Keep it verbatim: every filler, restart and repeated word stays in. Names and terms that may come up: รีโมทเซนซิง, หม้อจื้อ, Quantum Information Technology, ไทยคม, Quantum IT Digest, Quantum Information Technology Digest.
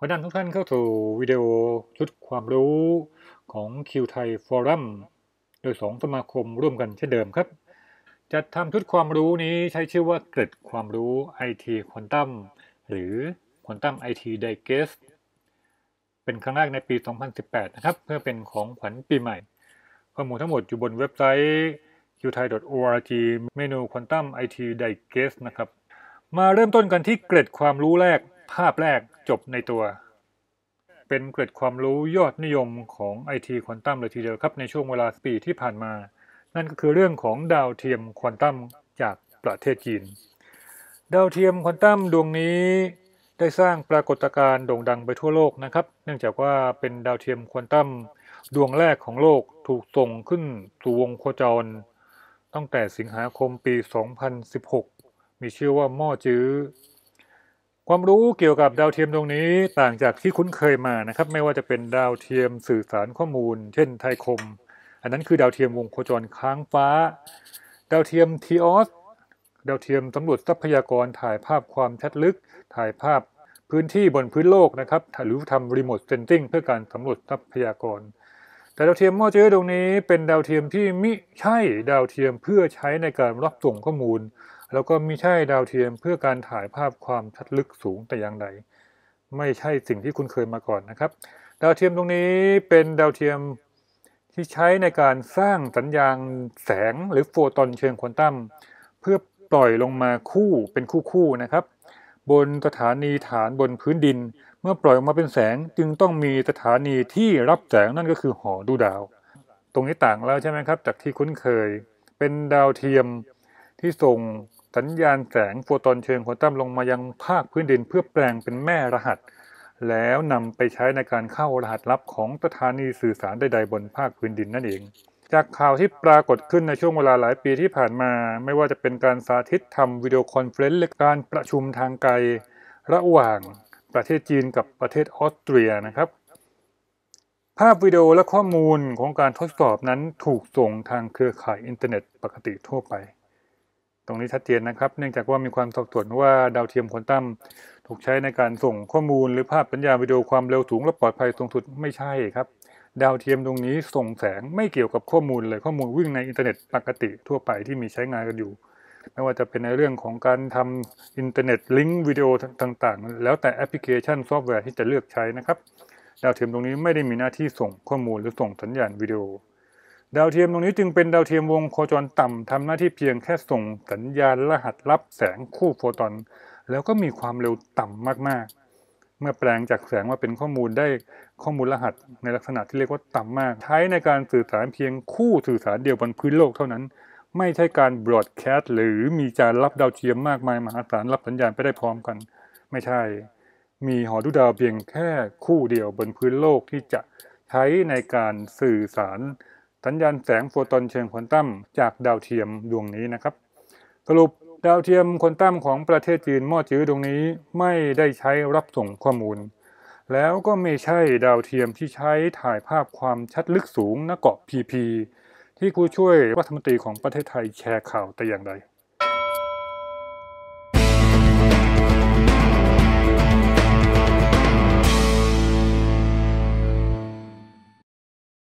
ขอต้อนรับทุกท่านเข้าสู่วิดีโอชุดความรู้ของ คิว ที เอ ไอ Forum โดยสองสมาคมร่วมกันเช่นเดิมครับจัดทำชุดความรู้นี้ใช้ชื่อว่าเกร็ดความรู้ ไอ ที Quantum หรือ Quantum ไอ ที Digest เป็นครั้งแรกในปีสองพันสิบแปดนะครับเพื่อเป็นของขวัญปีใหม่ข้อมูลทั้งหมดอยู่บนเว็บไซต์ คิว ที เอ ไอ ดอท โอ อาร์ จี เมนู Quantum ไอ ที Digest นะครับมาเริ่มต้นกันที่เกร็ดความรู้แรกภาพแรกจบในตัวเป็นเกร็ดความรู้ยอดนิยมของ ไอ ที ควอนตัมเลยทีเดียวครับในช่วงเวลาปีที่ผ่านมานั่นก็คือเรื่องของดาวเทียมควอนตัมจากประเทศจีนดาวเทียมควอนตัมดวงนี้ได้สร้างปรากฏการณ์โด่งดังไปทั่วโลกนะครับเนื่องจากว่าเป็นดาวเทียมควอนตัมดวงแรกของโลกถูกส่งขึ้นสู่วงโคจรตั้งแต่สิงหาคมปีสองพันสิบหกมีชื่อว่าหม้อจื้อความรู้เกี่ยวกับดาวเทียมตรงนี้ต่างจากที่คุ้นเคยมานะครับไม่ว่าจะเป็นดาวเทียมสื่อสารข้อมูลเช่นไทยคมอันนั้นคือดาวเทียมวงโคจรค้างฟ้าดาวเทียมทีออสดาวเทียมสำรวจทรัพยากรถ่ายภาพความชัดลึกถ่ายภาพพื้นที่บนพื้นโลกนะครับหรือทำรีโมทเซนซิงเพื่อการสำรวจทรัพยากรแต่ดาวเทียมหม้อจื้อตรงนี้เป็นดาวเทียมที่มิใช่ดาวเทียมเพื่อใช้ในการรับส่งข้อมูลแล้วก็ไม่ใช่ดาวเทียมเพื่อการถ่ายภาพความชัดลึกสูงแต่อย่างใดไม่ใช่สิ่งที่คุณเคยมาก่อนนะครับดาวเทียมตรงนี้เป็นดาวเทียมที่ใช้ในการสร้างสัญญาณแสงหรือโฟตอนเชิงควอนตัมเพื่อปล่อยลงมาคู่เป็นคู่ๆนะครับบนสถานีฐานบนพื้นดินเมื่อปล่อยออกมาเป็นแสงจึงต้องมีสถานีที่รับแสงนั่นก็คือหอดูดาวตรงนี้ต่างแล้วใช่ไหมครับจากที่คุ้นเคยเป็นดาวเทียมที่ส่งสัญญาณแสงโฟตอนเชิงควอนตัมลงมายังภาคพื้นดินเพื่อแปลงเป็นแม่รหัสแล้วนำไปใช้ในการเข้ารหัสลับของสถานีสื่อสารใดๆบนภาคพื้นดินนั่นเองจากข่าวที่ปรากฏขึ้นในช่วงเวลาหลายปีที่ผ่านมาไม่ว่าจะเป็นการสาธิตทำวิดีโอคอนเฟรนซ์และการประชุมทางไกลระหว่างประเทศจีนกับประเทศออสเตรียนะครับภาพวิดีโอและข้อมูลของการทดสอบนั้นถูกส่งทางเครือข่ายอินเทอร์เน็ตปกติทั่วไปตรงนี้ชัดเจนนะครับเนื่องจากว่ามีความสอบสวนว่าดาวเทียมควอนตัมถูกใช้ในการส่งข้อมูลหรือภาพสัญญาณวิดีโอความเร็วสูงและปลอดภัยสูงสุดไม่ใช่ครับดาวเทียมตรงนี้ส่งแสงไม่เกี่ยวกับข้อมูลเลยข้อมูลวิ่งในอินเทอร์เน็ตปกติทั่วไปที่มีใช้งานกันอยู่ไม่ว่าจะเป็นในเรื่องของการทำอินเทอร์เน็ตลิงก์วิดีโอต่างๆแล้วแต่แอปพลิเคชันซอฟต์แวร์ที่จะเลือกใช้นะครับดาวเทียมตรงนี้ไม่ได้มีหน้าที่ส่งข้อมูลหรือส่งสัญญาณวิดีโอดาวเทียมตรงนี้จึงเป็นดาวเทียมวงโคจรต่ำทำหน้าที่เพียงแค่ส่งสัญญาณรหัสลับแสงคู่โฟตอนแล้วก็มีความเร็วต่ำมากๆเมื่อแปลงจากแสงมาเป็นข้อมูลได้ข้อมูลรหัสในลักษณะที่เรียกว่าต่ำมากใช้ในการสื่อสารเพียงคู่สื่อสารเดียวบนพื้นโลกเท่านั้นไม่ใช่การบรอดแคสต์หรือมีจานรับดาวเทียมมากมายมหาศาลรับสัญญาณไปได้พร้อมกันไม่ใช่มีหอดูดาวเพียงแค่คู่เดียวบนพื้นโลกที่จะใช้ในการสื่อสารสัญญาณแสงโฟตอนเชิงควอนตัมจากดาวเทียมดวงนี้นะครับสรุปดาวเทียมควอนตัมของประเทศจีนหม้อจื้อดวงนี้ไม่ได้ใช้รับส่งข้อมูลแล้วก็ไม่ใช่ดาวเทียมที่ใช้ถ่ายภาพความชัดลึกสูงณเกาะพีพีที่ผู้ช่วยรัฐมนตรีของประเทศไทยแชร์ข่าวแต่อย่างใด